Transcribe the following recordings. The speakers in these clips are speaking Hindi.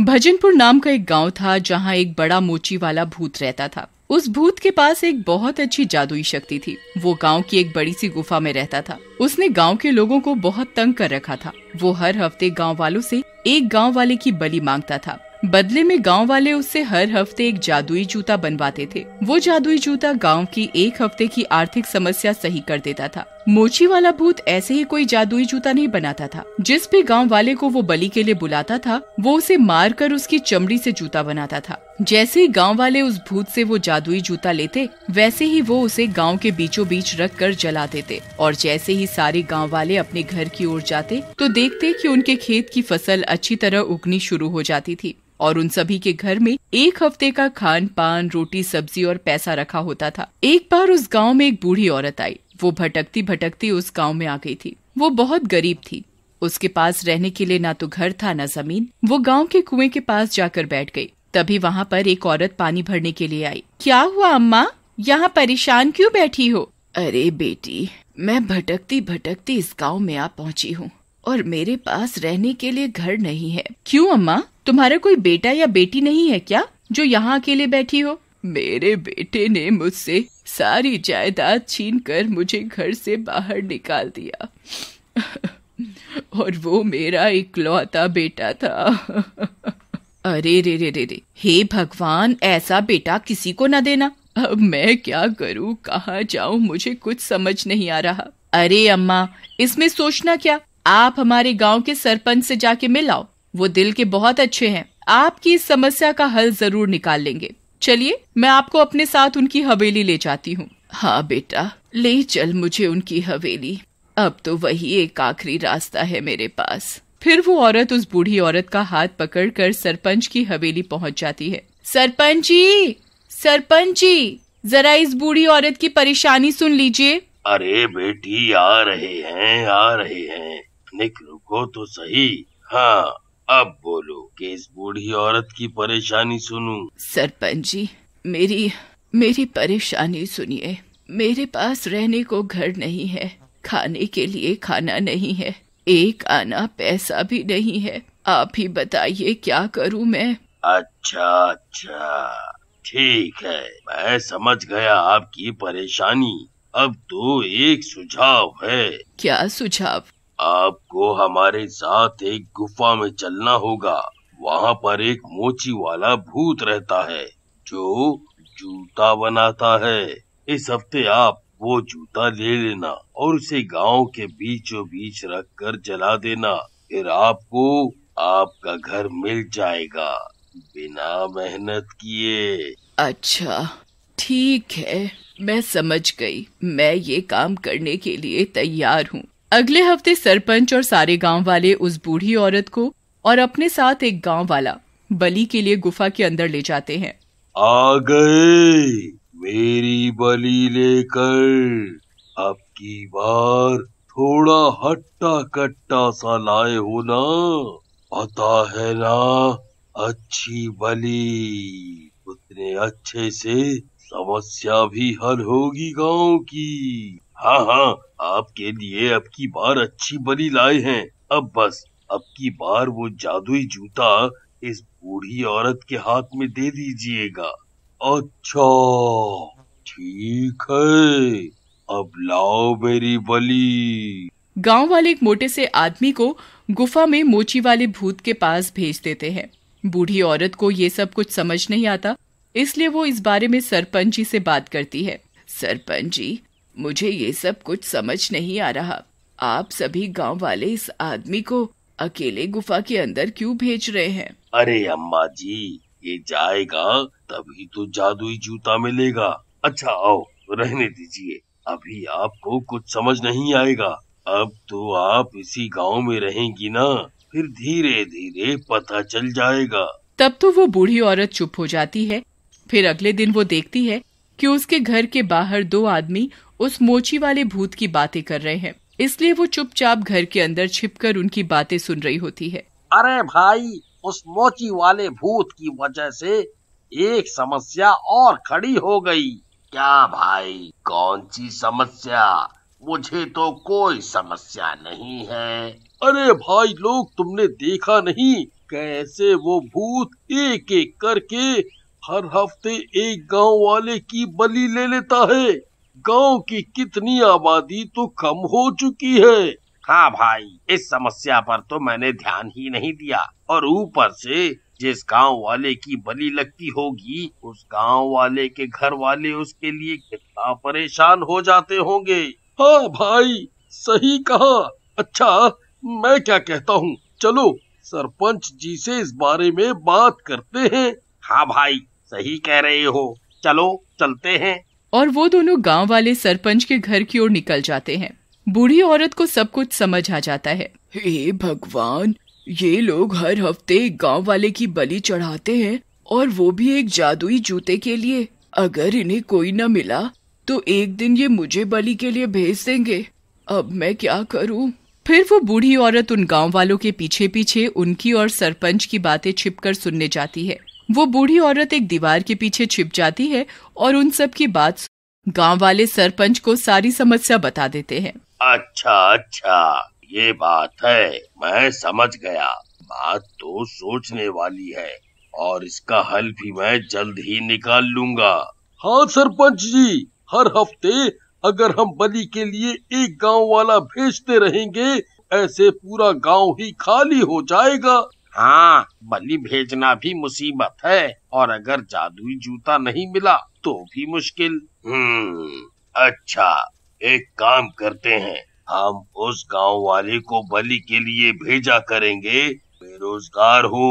भजनपुर नाम का एक गांव था जहां एक बड़ा मोची वाला भूत रहता था। उस भूत के पास एक बहुत अच्छी जादुई शक्ति थी। वो गांव की एक बड़ी सी गुफा में रहता था। उसने गांव के लोगों को बहुत तंग कर रखा था। वो हर हफ्ते गांव वालों से एक गांव वाले की बलि मांगता था। बदले में गांव वाले उससे हर हफ्ते एक जादुई जूता बनवाते थे। वो जादुई जूता गांव की एक हफ्ते की आर्थिक समस्या सही कर देता था। मोची वाला भूत ऐसे ही कोई जादुई जूता नहीं बनाता था। जिस भी गांव वाले को वो बलि के लिए बुलाता था, वो उसे मारकर उसकी चमड़ी से जूता बनाता था। जैसे ही गाँव वाले उस भूत से वो जादुई जूता लेते, वैसे ही वो उसे गाँव के बीचों बीच रख कर जला देते। और जैसे ही सारे गाँव वाले अपने घर की ओर जाते तो देखते कि उनके खेत की फसल अच्छी तरह उगनी शुरू हो जाती थी और उन सभी के घर में एक हफ्ते का खान पान, रोटी, सब्जी और पैसा रखा होता था। एक बार उस गांव में एक बूढ़ी औरत आई। वो भटकती भटकती उस गांव में आ गई थी। वो बहुत गरीब थी। उसके पास रहने के लिए ना तो घर था ना जमीन। वो गांव के कुएं के पास जाकर बैठ गई। तभी वहां पर एक औरत पानी भरने के लिए आई। क्या हुआ अम्मा, यहाँ परेशान क्यों बैठी हो? अरे बेटी, मैं भटकती भटकती इस गाँव में आ पहुँची हूँ और मेरे पास रहने के लिए घर नहीं है। क्यों अम्मा, तुम्हारा कोई बेटा या बेटी नहीं है क्या, जो यहाँ अकेले बैठी हो? मेरे बेटे ने मुझसे सारी जायदाद छीनकर मुझे घर से बाहर निकाल दिया और वो मेरा इकलौता बेटा था। अरे रे रे रे रे, हे भगवान, ऐसा बेटा किसी को ना देना। अब मैं क्या करूँ, कहाँ जाऊँ, मुझे कुछ समझ नहीं आ रहा। अरे अम्मा, इसमें सोचना क्या, आप हमारे गाँव के सरपंच से जाके मिल आओ। वो दिल के बहुत अच्छे हैं, आपकी इस समस्या का हल जरूर निकाल लेंगे। चलिए, मैं आपको अपने साथ उनकी हवेली ले जाती हूँ। हाँ बेटा, ले चल मुझे उनकी हवेली। अब तो वही एक आखिरी रास्ता है मेरे पास। फिर वो औरत उस बूढ़ी औरत का हाथ पकड़कर सरपंच की हवेली पहुँच जाती है। सरपंच जी, सरपंच जी, जरा इस बूढ़ी औरत की परेशानी सुन लीजिए। अरे बेटी, आ रहे हैं आ रहे हैं, निकलो तो सही। हाँ, अब बोलो कि इस बूढ़ी औरत की परेशानी सुनूं। सरपंच जी, मेरी परेशानी सुनिए। मेरे पास रहने को घर नहीं है, खाने के लिए खाना नहीं है, एक आना पैसा भी नहीं है। आप ही बताइए क्या करूं मैं। अच्छा अच्छा, ठीक है, मैं समझ गया आपकी परेशानी। अब तो एक सुझाव है। क्या सुझाव? आपको हमारे साथ एक गुफा में चलना होगा। वहाँ पर एक मोची वाला भूत रहता है जो जूता बनाता है। इस हफ्ते आप वो जूता ले लेना और उसे गांव के बीचों बीच रख कर जला देना। फिर आपको आपका घर मिल जाएगा बिना मेहनत किए। अच्छा ठीक है, मैं समझ गई। मैं ये काम करने के लिए तैयार हूँ। अगले हफ्ते सरपंच और सारे गांव वाले उस बूढ़ी औरत को और अपने साथ एक गांव वाला बलि के लिए गुफा के अंदर ले जाते हैं। आ गए मेरी बलि लेकर। अब की बार थोड़ा हट्टा कट्टा सा लाए हो ना, पता है ना, अच्छी बलि, उतने अच्छे से समस्या भी हल होगी गांव की। हाँ, आपके लिए अब की बार अच्छी बलि लाए हैं। अब बस, अब की बार वो जादुई जूता इस बूढ़ी औरत के हाथ में दे दीजिएगा। अच्छा ठीक है, अब लाओ मेरी बलि। गांव वाले एक मोटे से आदमी को गुफा में मोची वाले भूत के पास भेज देते हैं। बूढ़ी औरत को ये सब कुछ समझ नहीं आता, इसलिए वो इस बारे में सरपंच जी से बात करती है। सरपंच जी, मुझे ये सब कुछ समझ नहीं आ रहा। आप सभी गांव वाले इस आदमी को अकेले गुफा के अंदर क्यों भेज रहे हैं? अरे अम्मा जी, ये जाएगा तभी तो जादुई जूता मिलेगा। अच्छा आओ, रहने दीजिए, अभी आपको कुछ समझ नहीं आएगा। अब तो आप इसी गांव में रहेंगी ना, फिर धीरे धीरे पता चल जाएगा। तब तो वो बूढ़ी औरत चुप हो जाती है। फिर अगले दिन वो देखती है कि उसके घर के बाहर दो आदमी उस मोची वाले भूत की बातें कर रहे हैं, इसलिए वो चुपचाप घर के अंदर छिपकर उनकी बातें सुन रही होती है। अरे भाई, उस मोची वाले भूत की वजह से एक समस्या और खड़ी हो गई। क्या भाई, कौन सी समस्या? मुझे तो कोई समस्या नहीं है। अरे भाई लोग, तुमने देखा नहीं कैसे वो भूत एक एक करके हर हफ्ते एक गांव वाले की बलि ले लेता है। गांव की कितनी आबादी तो कम हो चुकी है। हाँ भाई, इस समस्या पर तो मैंने ध्यान ही नहीं दिया, और ऊपर से जिस गांव वाले की बलि लगती होगी उस गांव वाले के घर वाले उसके लिए कितना परेशान हो जाते होंगे। हाँ भाई, सही कहा। अच्छा, मैं क्या कहता हूँ, चलो सरपंच जी से इस बारे में बात करते हैं। हाँ भाई, सही कह रहे हो, चलो चलते हैं। और वो दोनों गांव वाले सरपंच के घर की ओर निकल जाते हैं। बूढ़ी औरत को सब कुछ समझ आ जाता है। हे भगवान, ये लोग हर हफ्ते गांव वाले की बलि चढ़ाते हैं, और वो भी एक जादुई जूते के लिए। अगर इन्हें कोई न मिला तो एक दिन ये मुझे बलि के लिए भेज देंगे। अब मैं क्या करूँ? फिर वो बूढ़ी औरत उन गाँव वालों के पीछे पीछे उनकी और सरपंच की बातें छिपकर सुनने जाती है। वो बूढ़ी औरत एक दीवार के पीछे छिप जाती है और उन सब की बात गांव वाले सरपंच को सारी समस्या बता देते हैं। अच्छा अच्छा, ये बात है, मैं समझ गया। बात तो सोचने वाली है, और इसका हल भी मैं जल्द ही निकाल लूंगा। हाँ सरपंच जी, हर हफ्ते अगर हम बलि के लिए एक गांव वाला भेजते रहेंगे, ऐसे पूरा गांव ही खाली हो जाएगा। हाँ, बलि भेजना भी मुसीबत है, और अगर जादुई जूता नहीं मिला तो भी मुश्किल। अच्छा, एक काम करते हैं, हम उस गांव वाले को बलि के लिए भेजा करेंगे। बेरोजगार हो,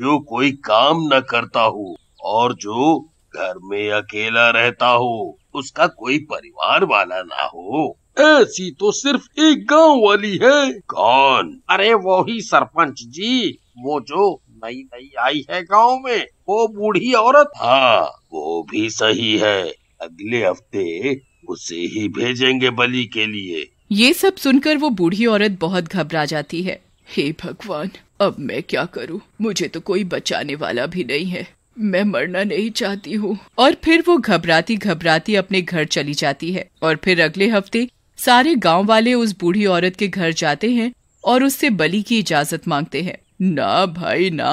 जो कोई काम न करता हो, और जो घर में अकेला रहता हो, उसका कोई परिवार वाला ना हो। ऐसी तो सिर्फ एक गांव वाली है। कौन? अरे वो ही सरपंच जी, वो जो नई नई आई है गांव में, वो बूढ़ी औरत। हाँ, वो भी सही है, अगले हफ्ते उसे ही भेजेंगे बलि के लिए। ये सब सुनकर वो बूढ़ी औरत बहुत घबरा जाती है। हे भगवान, अब मैं क्या करूँ? मुझे तो कोई बचाने वाला भी नहीं है। मैं मरना नहीं चाहती हूँ। और फिर वो घबराती घबराती अपने घर चली जाती है। और फिर अगले हफ्ते सारे गाँव वाले उस बूढ़ी औरत के घर जाते हैं और उससे बलि की इजाजत मांगते हैं। ना भाई ना,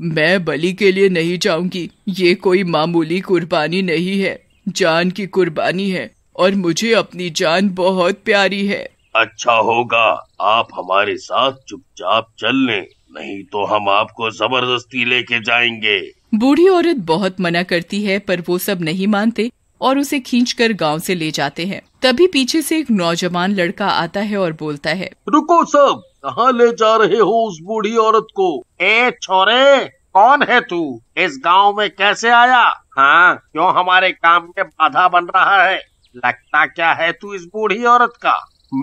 मैं बलि के लिए नहीं जाऊंगी। ये कोई मामूली कुर्बानी नहीं है, जान की कुर्बानी है, और मुझे अपनी जान बहुत प्यारी है। अच्छा होगा आप हमारे साथ चुपचाप चल लें, नहीं तो हम आपको जबरदस्ती लेके जाएंगे। बूढ़ी औरत बहुत मना करती है, पर वो सब नहीं मानते और उसे खींचकर गांव से ले जाते हैं। तभी पीछे से एक नौजवान लड़का आता है और बोलता है, रुको सब, कहाँ ले जा रहे हो उस बूढ़ी औरत को? ए छोरे, कौन है तू? इस गांव में कैसे आया? हाँ, क्यों हमारे काम में बाधा बन रहा है? लगता क्या है तू इस बूढ़ी औरत का?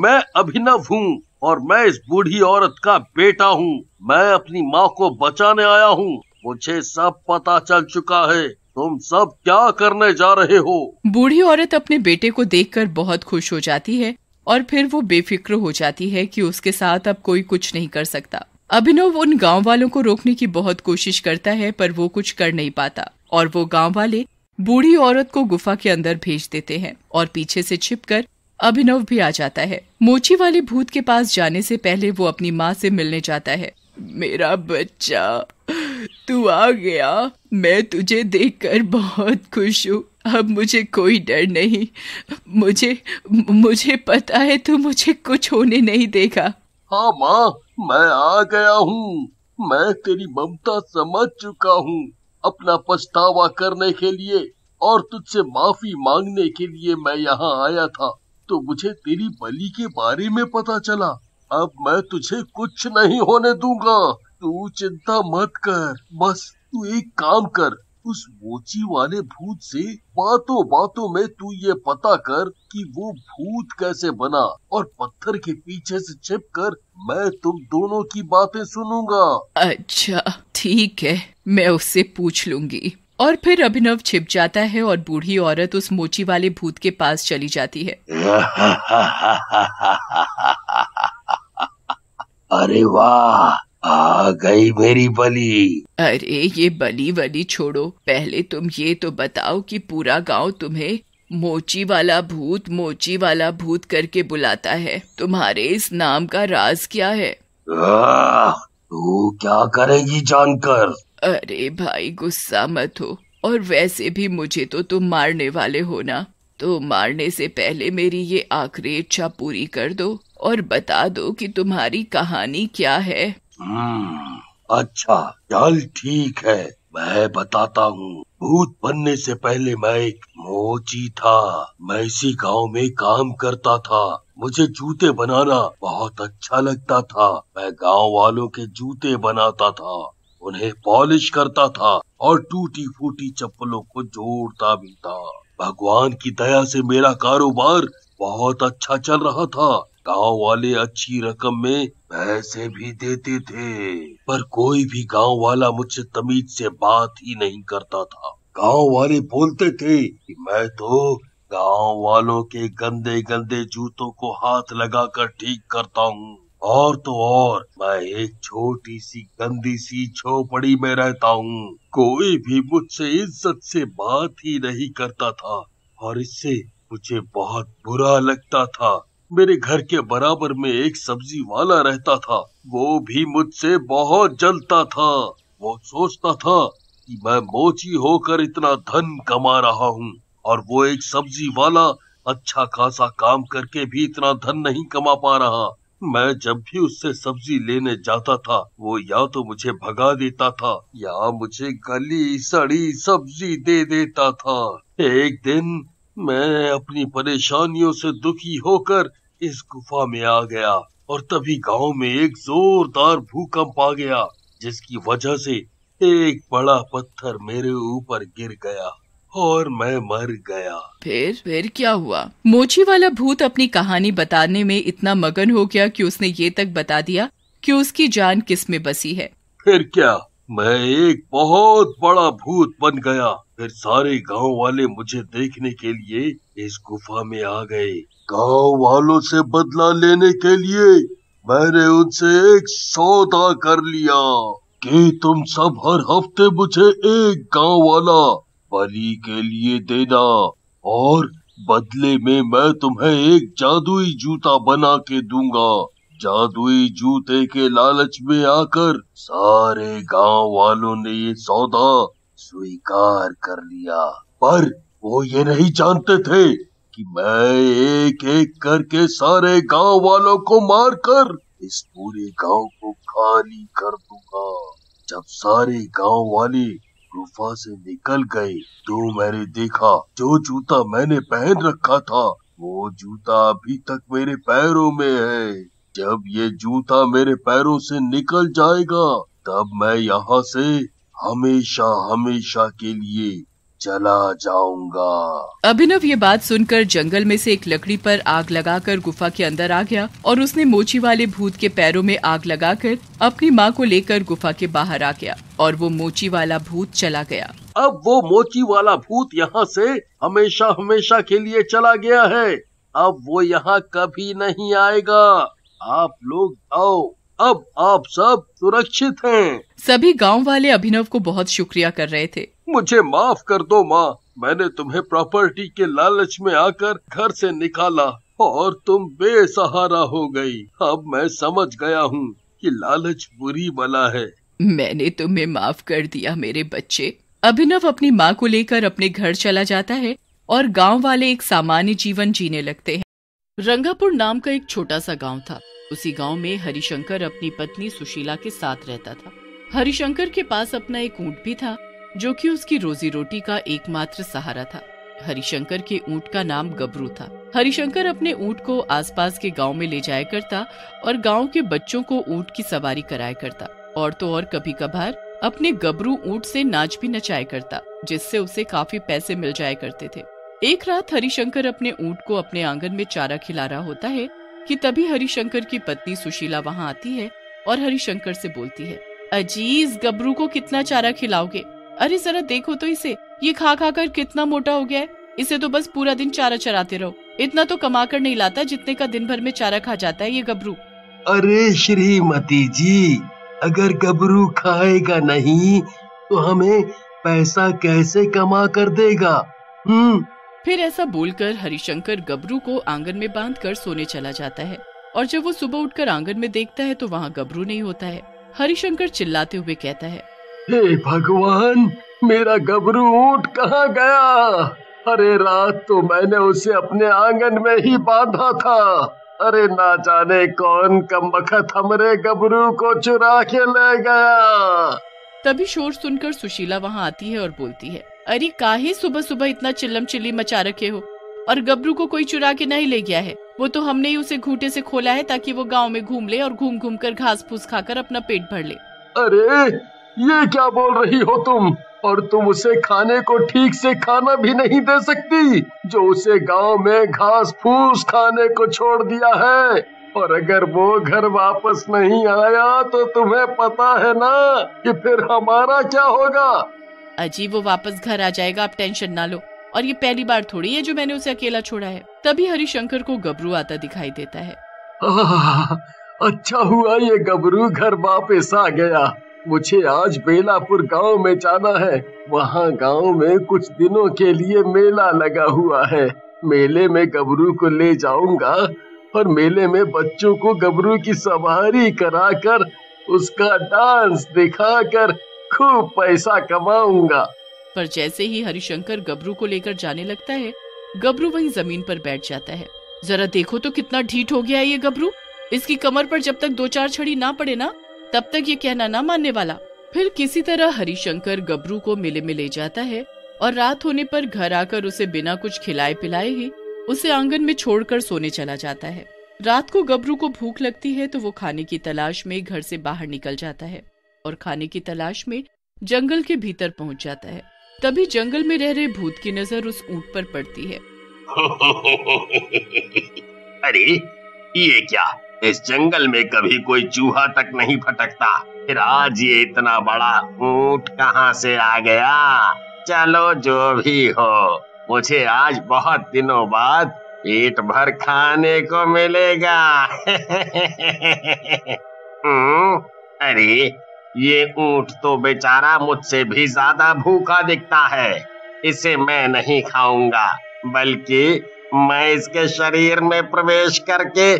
मैं अभिनव हूँ, और मैं इस बूढ़ी औरत का बेटा हूँ। मैं अपनी माँ को बचाने आया हूँ। मुझे सब पता चल चुका है, तुम सब क्या करने जा रहे हो? बूढ़ी औरत अपने बेटे को देखकर बहुत खुश हो जाती है, और फिर वो बेफिक्र हो जाती है कि उसके साथ अब कोई कुछ नहीं कर सकता। अभिनव उन गांव वालों को रोकने की बहुत कोशिश करता है, पर वो कुछ कर नहीं पाता, और वो गांव वाले बूढ़ी औरत को गुफा के अंदर भेज देते हैं। और पीछे से छिपकर अभिनव भी आ जाता है। मोची वाले भूत के पास जाने से पहले वो अपनी माँ से मिलने जाता है। मेरा बच्चा, तू आ गया। मैं तुझे देखकर बहुत खुश हूँ। अब मुझे कोई डर नहीं। मुझे पता है तू मुझे कुछ होने नहीं देगा। हाँ माँ, मैं आ गया हूँ। मैं तेरी ममता समझ चुका हूँ। अपना पछतावा करने के लिए और तुझसे माफी मांगने के लिए मैं यहाँ आया था। तो मुझे तेरी बलि के बारे में पता चला। अब मैं तुझे कुछ नहीं होने दूंगा। तू चिंता मत कर। बस तू एक काम कर, उस मोची वाले भूत से बातों बातों में तू ये पता कर कि वो भूत कैसे बना, और पत्थर के पीछे से छिपकर मैं तुम दोनों की बातें सुनूंगा। अच्छा ठीक है, मैं उससे पूछ लूंगी। और फिर अभिनव छिप जाता है और बूढ़ी औरत उस मोची वाले भूत के पास चली जाती है। अरे वाह, आ गई मेरी बलि। अरे ये बलि वली छोड़ो, पहले तुम ये तो बताओ कि पूरा गांव तुम्हें मोची वाला भूत करके बुलाता है। तुम्हारे इस नाम का राज क्या है? तू क्या करेगी जानकर? अरे भाई गुस्सा मत हो, और वैसे भी मुझे तो तुम मारने वाले हो ना, तो मारने से पहले मेरी ये आखिरी इच्छा पूरी कर दो और बता दो कि तुम्हारी कहानी क्या है। अच्छा चल ठीक है, मैं बताता हूँ। भूत बनने से पहले मैं एक मोची था। मैं इसी गांव में काम करता था। मुझे जूते बनाना बहुत अच्छा लगता था। मैं गांव वालों के जूते बनाता था, उन्हें पॉलिश करता था और टूटी फूटी चप्पलों को जोड़ता भी था। भगवान की दया से मेरा कारोबार बहुत अच्छा चल रहा था। गांव वाले अच्छी रकम में पैसे भी देते थे, पर कोई भी गांव वाला मुझसे तमीज से बात ही नहीं करता था। गांव वाले बोलते थे कि मैं तो गांव वालों के गंदे गंदे जूतों को हाथ लगाकर ठीक करता हूँ, और तो और मैं एक छोटी सी गंदी सी झोपड़ी में रहता हूँ। कोई भी मुझसे इज्जत से बात ही नहीं करता था और इससे मुझे बहुत बुरा लगता था। मेरे घर के बराबर में एक सब्जी वाला रहता था, वो भी मुझसे बहुत जलता था। वो सोचता था कि मैं मोची होकर इतना धन कमा रहा हूँ, और वो एक सब्जी वाला अच्छा खासा काम करके भी इतना धन नहीं कमा पा रहा। मैं जब भी उससे सब्जी लेने जाता था, वो या तो मुझे भगा देता था या मुझे गली सड़ी सब्जी दे देता था। एक दिन मैं अपनी परेशानियों से दुखी होकर इस गुफा में आ गया, और तभी गांव में एक जोरदार भूकंप आ गया, जिसकी वजह से एक बड़ा पत्थर मेरे ऊपर गिर गया और मैं मर गया। फिर क्या हुआ? मोची वाला भूत अपनी कहानी बताने में इतना मगन हो गया कि उसने ये तक बता दिया कि उसकी जान किस में बसी है। फिर क्या, मैं एक बहुत बड़ा भूत बन गया। फिर सारे गांव वाले मुझे देखने के लिए इस गुफा में आ गए। गांव वालों से बदला लेने के लिए मैंने उनसे एक सौदा कर लिया कि तुम सब हर हफ्ते मुझे एक गांव वाला बलि के लिए देना, और बदले में मैं तुम्हें एक जादुई जूता बना के दूंगा। जादुई जूते के लालच में आकर सारे गांव वालों ने ये सौदा स्वीकार कर लिया, पर वो ये नहीं जानते थे कि मैं एक एक करके सारे गांव वालों को मारकर इस पूरे गांव को खाली कर दूंगा। जब सारे गांव वाले गुफा से निकल गए तो मैंने देखा जो जूता मैंने पहन रखा था वो जूता अभी तक मेरे पैरों में है। जब ये जूता मेरे पैरों से निकल जाएगा तब मैं यहाँ से हमेशा हमेशा के लिए चला जाऊंगा। अभिनव ये बात सुनकर जंगल में से एक लकड़ी पर आग लगाकर गुफा के अंदर आ गया, और उसने मोची वाले भूत के पैरों में आग लगाकर अपनी माँ को लेकर गुफा के बाहर आ गया, और वो मोची वाला भूत चला गया। अब वो मोची वाला भूत यहाँ से हमेशा हमेशा के लिए चला गया है। अब वो यहाँ कभी नहीं आएगा। आप लोग आओ, अब आप सब सुरक्षित हैं। सभी गांव वाले अभिनव को बहुत शुक्रिया कर रहे थे। मुझे माफ कर दो माँ, मैंने तुम्हें प्रॉपर्टी के लालच में आकर घर से निकाला और तुम बेसहारा हो गई। अब मैं समझ गया हूँ कि लालच बुरी बला है। मैंने तुम्हें माफ कर दिया मेरे बच्चे। अभिनव अपनी माँ को लेकर अपने घर चला जाता है और गाँव वाले एक सामान्य जीवन जीने लगते हैं। रंगापुर नाम का एक छोटा सा गांव था। उसी गांव में हरिशंकर अपनी पत्नी सुशीला के साथ रहता था। हरिशंकर के पास अपना एक ऊंट भी था, जो कि उसकी रोजी रोटी का एकमात्र सहारा था। हरिशंकर के ऊंट का नाम गबरू था। हरिशंकर अपने ऊंट को आसपास के गांव में ले जाया करता और गांव के बच्चों को ऊंट की सवारी कराया करता, और तो और कभी कभार अपने गबरू ऊंट से नाच भी नचाया करता, जिससे उसे काफी पैसे मिल जाया करते थे। एक रात हरिशंकर अपने ऊंट को अपने आंगन में चारा खिला रहा होता है कि तभी हरिशंकर की पत्नी सुशीला वहां आती है और हरिशंकर से बोलती है, अजीज गबरू को कितना चारा खिलाओगे? अरे जरा देखो तो इसे, ये खा खा कर कितना मोटा हो गया है। इसे तो बस पूरा दिन चारा चराते रहो, इतना तो कमा कर नहीं लाता जितने का दिन भर में चारा खा जाता है ये गबरू। अरे श्रीमती जी, अगर गबरू खाएगा नहीं तो हमें पैसा कैसे कमा कर देगा? फिर ऐसा बोलकर हरिशंकर गबरू को आंगन में बांधकर सोने चला जाता है, और जब वो सुबह उठकर आंगन में देखता है तो वहाँ गबरू नहीं होता है। हरिशंकर चिल्लाते हुए कहता है, हे भगवान, मेरा गबरू ऊंट कहाँ गया? अरे रात तो मैंने उसे अपने आंगन में ही बांधा था। अरे ना जाने कौन कमबख्त हमरे गबरू को चुरा के ले गया। तभी शोर सुनकर सुशीला वहाँ आती है और बोलती है, अरे काहे सुबह सुबह इतना चिल्लम चिल्ली मचा रखे हो, और गबरू को कोई चुरा के नहीं ले गया है, वो तो हमने ही उसे घूटे से खोला है ताकि वो गांव में घूम ले और घूम घूम कर घास फूस खाकर अपना पेट भर ले। अरे ये क्या बोल रही हो तुम? और तुम उसे खाने को ठीक से खाना भी नहीं दे सकती, जो उसे गांव में घास फूस खाने को छोड़ दिया है। और अगर वो घर वापस नहीं आया तो तुम्हें पता है ना कि फिर हमारा क्या होगा। अजी वो वापस घर आ जाएगा, आप टेंशन ना लो, और ये पहली बार थोड़ी है जो मैंने उसे अकेला छोड़ा है। तभी हरिशंकर को गबरू आता दिखाई देता है। अच्छा हुआ ये गबरू घर वापस आ गया। मुझे आज बेलापुर गांव में जाना है, वहाँ गांव में कुछ दिनों के लिए मेला लगा हुआ है। मेले में गबरू को ले जाऊंगा और मेले में बच्चों को गबरू की सवारी कराकर उसका डांस दिखाकर खूब पैसा कमाऊंगा। पर जैसे ही हरिशंकर गबरू को लेकर जाने लगता है, गबरू वहीं जमीन पर बैठ जाता है। जरा देखो तो कितना ढीठ हो गया है ये गबरू, इसकी कमर पर जब तक दो चार छड़ी ना पड़े ना, तब तक ये कहना ना मानने वाला। फिर किसी तरह हरिशंकर गबरू को मेले में ले जाता है और रात होने पर घर आकर उसे बिना कुछ खिलाए पिलाए ही उसे आंगन में छोड़कर सोने चला जाता है। रात को गबरू को भूख लगती है तो वो खाने की तलाश में घर से बाहर निकल जाता है और खाने की तलाश में जंगल के भीतर पहुंच जाता है। तभी जंगल में रह रहे भूत की नजर उस ऊंट पर पड़ती है। अरे ये क्या, इस जंगल में कभी कोई चूहा तक नहीं भटकता, फिर आज ये इतना बड़ा ऊंट कहाँ से आ गया? चलो जो भी हो, मुझे आज बहुत दिनों बाद पेट भर खाने को मिलेगा। अरे ये ऊंट तो बेचारा मुझसे भी ज्यादा भूखा दिखता है, इसे मैं नहीं खाऊंगा, बल्कि मैं इसके शरीर में प्रवेश करके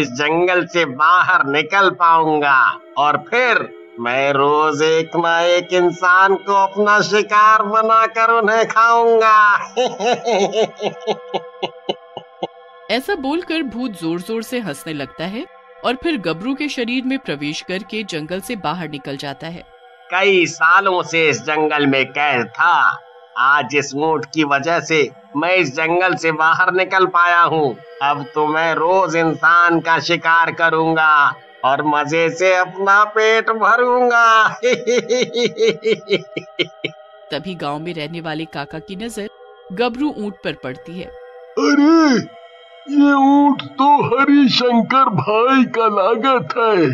इस जंगल से बाहर निकल पाऊंगा और फिर मैं रोज एक ना एक इंसान को अपना शिकार बनाकर उन्हें खाऊंगा। ऐसा बोलकर भूत जोर जोर से हंसने लगता है और फिर गबरू के शरीर में प्रवेश करके जंगल से बाहर निकल जाता है। कई सालों से इस जंगल में कैद था, आज इस ऊंट की वजह से मैं इस जंगल से बाहर निकल पाया हूँ। अब तो मैं रोज इंसान का शिकार करूँगा और मजे से अपना पेट भरूंगा। तभी गांव में रहने वाले काका की नजर गबरू ऊंट पर पड़ती है। अरे ये ऊंट तो हरिशंकर भाई का लागत है।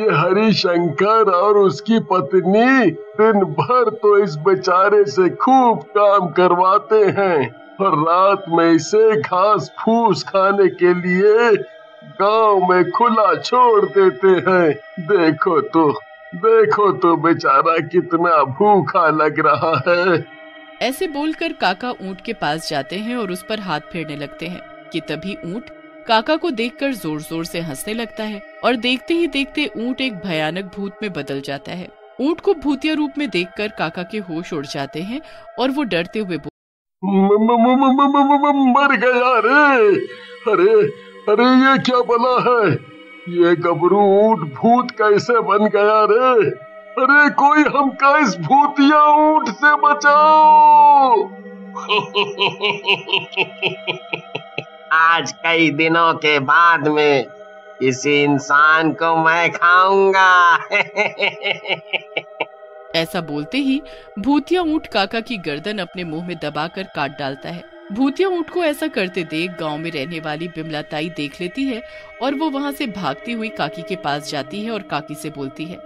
ये हरिशंकर और उसकी पत्नी दिन भर तो इस बेचारे से खूब काम करवाते हैं और रात में इसे घास फूस खाने के लिए गांव में खुला छोड़ देते हैं। देखो तो बेचारा कितना भूखा लग रहा है। ऐसे बोलकर काका ऊंट के पास जाते हैं और उस पर हाथ फेरने लगते हैं कि तभी ऊंट काका को देखकर जोर जोर से हंसने लगता है और देखते ही देखते ऊंट एक भयानक भूत में बदल जाता है। ऊंट को भूतिया रूप में देखकर काका के होश उड़ जाते हैं और वो डरते हुए मर गया रे। अरे ये क्या बना है? ये गबरू ऊंट भूत कैसे बन गया रे? अरे कोई हमका इस भूतिया ऊंट से बचाओ। आज कई दिनों के बाद में इसी इंसान को मैं खाऊंगा। ऐसा बोलते ही भूतिया ऊंट काका की गर्दन अपने मुंह में दबाकर काट डालता है। भूतिया ऊंट को ऐसा करते देख गांव में रहने वाली विमला ताई देख लेती है और वो वहां से भागती हुई काकी के पास जाती है और काकी से बोलती है,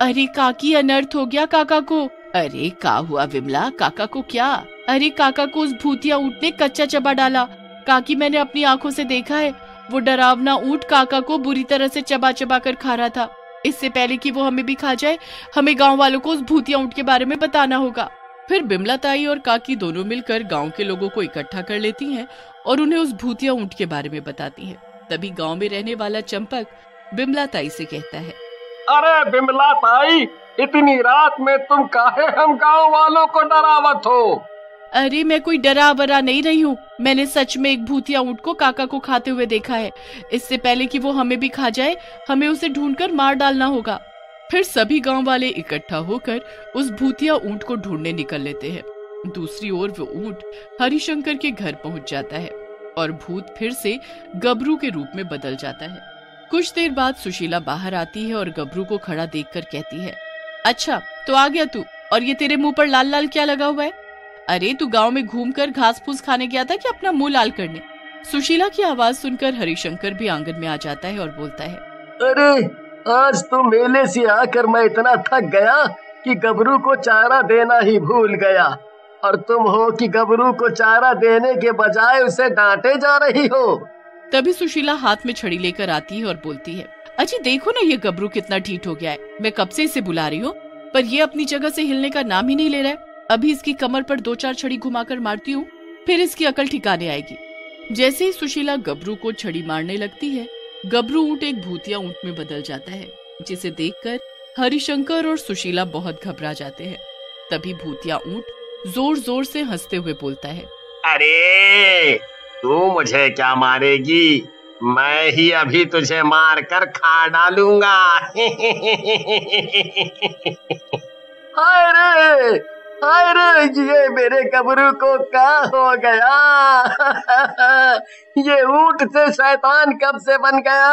अरे काकी अनर्थ हो गया काका को। अरे का हुआ विमला, काका को क्या? अरे काका को उस भूतिया ऊंट ने कच्चा चबा डाला। काकी मैंने अपनी आंखों से देखा है, वो डरावना ऊंट काका को बुरी तरह से चबा चबा कर खा रहा था। इससे पहले कि वो हमें भी खा जाए, हमें गांव वालों को उस भूतिया ऊंट के बारे में बताना होगा। फिर बिमला ताई और काकी दोनों मिलकर गांव के लोगों को इकट्ठा कर लेती हैं और उन्हें उस भूतिया ऊंट के बारे में बताती हैं। तभी गांव में रहने वाला चंपक बिमला ताई से कहता है, अरे विमला ताई, इतनी रात में तुम काहे हम गाँव वालों को डरावत हो? अरे मैं कोई डरा बरा नहीं रही हूँ। मैंने सच में एक भूतिया ऊँट को काका को खाते हुए देखा है। इससे पहले कि वो हमें भी खा जाए, हमें उसे ढूंढकर मार डालना होगा। फिर सभी गांव वाले इकट्ठा होकर उस भूतिया ऊँट को ढूंढने निकल लेते हैं। दूसरी ओर वो ऊँट हरिशंकर के घर पहुँच जाता है और भूत फिर से गबरू के रूप में बदल जाता है। कुछ देर बाद सुशीला बाहर आती है और गबरू को खड़ा देखकर कहती है, अच्छा तो आ गया तू, और ये तेरे मुंह पर लाल लाल क्या लगा हुआ है? अरे तू गांव में घूमकर घास फूस खाने गया था कि अपना मुंह लाल करने? सुशीला की आवाज सुनकर हरिशंकर भी आंगन में आ जाता है और बोलता है, अरे आज तो मेले से आकर मैं इतना थक गया कि गबरू को चारा देना ही भूल गया, और तुम हो कि गबरू को चारा देने के बजाय उसे डांटे जा रही हो। तभी सुशीला हाथ में छड़ी लेकर आती है और बोलती है, अजी देखो ना ये गबरू कितना ढीठ हो गया है। मैं कब से इसे बुला रही हूँ पर ये अपनी जगह से हिलने का नाम ही नहीं ले रहा है। अभी इसकी कमर पर 2-4 छड़ी घुमाकर मारती हूँ, फिर इसकी अकल ठिकाने आएगी। जैसे ही सुशीला गबरू को छड़ी मारने लगती है, गबरू ऊँट एक भूतिया ऊँट में बदल जाता है, जिसे देखकर हरिशंकर और सुशीला बहुत घबरा जाते हैं। तभी भूतिया ऊँट जोर जोर से हंसते हुए बोलता है, अरे तू मुझे क्या मारेगी, मैं ही अभी तुझे मार कर खा डालूंगा। अरे अरे ये मेरे गबरू को क्या हो गया? ये ऊँट से शैतान कब से बन गया?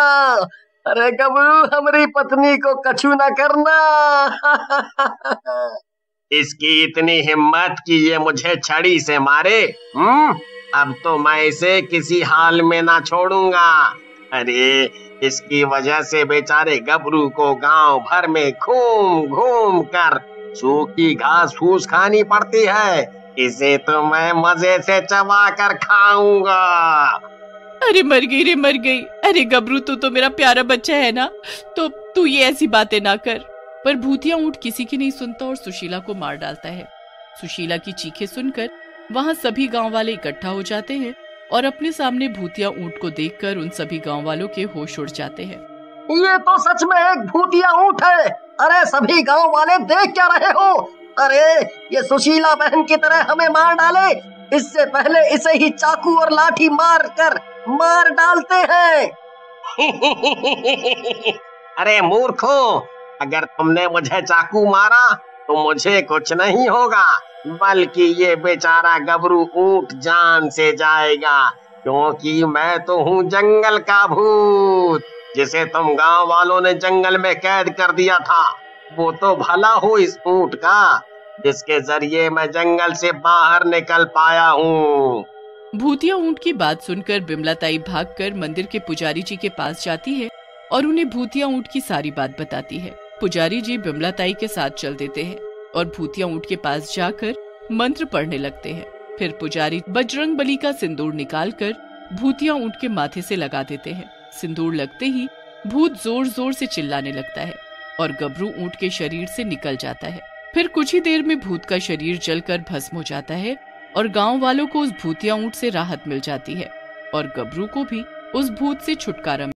अरे गबरू हमारी पत्नी को कछु न करना। इसकी इतनी हिम्मत कि ये मुझे छड़ी से मारे। अब तो मैं इसे किसी हाल में ना छोड़ूंगा। अरे इसकी वजह से बेचारे गबरू को गांव भर में घूम घूम कर सूखी घास फूस खानी पड़ती है। इसे तो मैं मजे से चबा कर खाऊंगा। अरे मर गई रे मर गई। अरे गबरू तू तो मेरा प्यारा बच्चा है ना, तो तू ये ऐसी बातें ना कर। पर भूतिया ऊँट किसी की नहीं सुनता और सुशीला को मार डालता है। सुशीला की चीखें सुनकर वहाँ सभी गांव वाले इकट्ठा हो जाते हैं और अपने सामने भूतिया ऊँट को देखकर उन सभी गांव वालों के होश उड़ जाते हैं। ये तो सच में एक भूतिया ऊँट है। अरे सभी गांव वाले देख क्या रहे हो? अरे ये सुशीला बहन की तरह हमें मार डाले, इससे पहले इसे ही चाकू और लाठी मारकर मार डालते हैं। अरे मूर्खो, अगर तुमने मुझे चाकू मारा तो मुझे कुछ नहीं होगा, बल्कि ये बेचारा गबरू ऊँट जान से जाएगा, क्योंकि मैं तो हूँ जंगल का भूत, जिसे तुम गांव वालों ने जंगल में कैद कर दिया था। वो तो भला हो इस ऊँट का, जिसके जरिए मैं जंगल से बाहर निकल पाया हूँ। भूतिया ऊँट की बात सुनकर विमला ताई भागकर मंदिर के पुजारी जी के पास जाती है और उन्हें भूतिया ऊँट की सारी बात बताती है। पुजारी जी विमला ताई के साथ चल देते हैं और भूतिया ऊँट के पास जाकर मंत्र पढ़ने लगते हैं। फिर पुजारी बजरंग बली का सिंदूर निकालकर भूतिया ऊँट के माथे से लगा देते हैं। सिंदूर लगते ही भूत जोर जोर से चिल्लाने लगता है और गबरू ऊँट के शरीर से निकल जाता है। फिर कुछ ही देर में भूत का शरीर जलकर भस्म हो जाता है और गाँव वालों को उस भूतिया ऊँट से राहत मिल जाती है और गबरू को भी उस भूत से छुटकारा